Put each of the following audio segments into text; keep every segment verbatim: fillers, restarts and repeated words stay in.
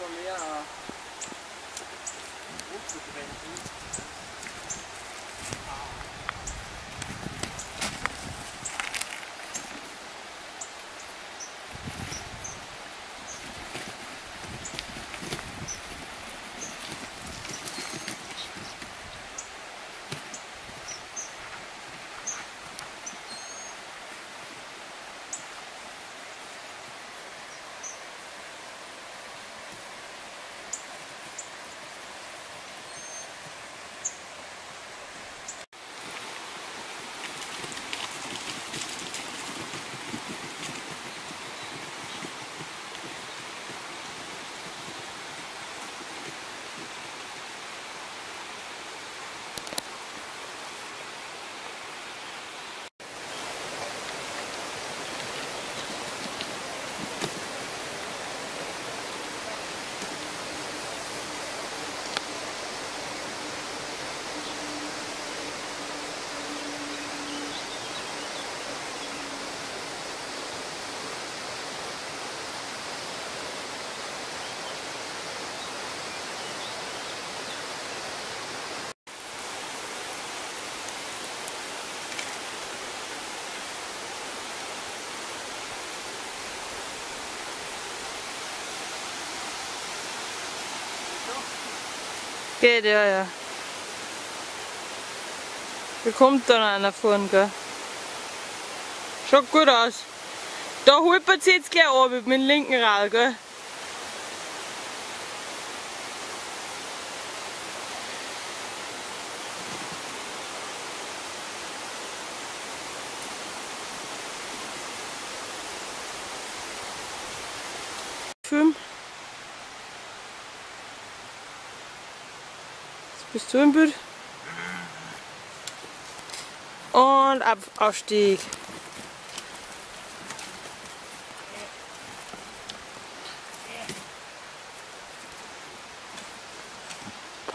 umso mehr Druck zu bremsen. Geht, ja, ja. Da kommt dann einer vorne, gell? Schaut gut aus. Da holpert sie jetzt gleich ab mit dem linken Rad, gell? Film. Bist du im Bild? Und ab Aufstieg.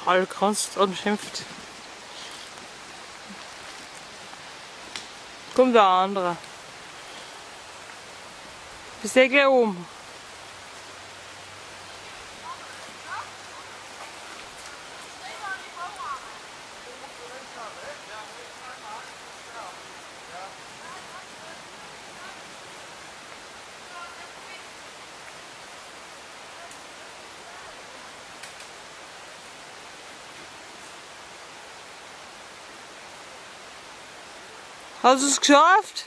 Paul kranzt und schimpft. Kommt der andere. Bist du gleich oben? Hast du es geschafft?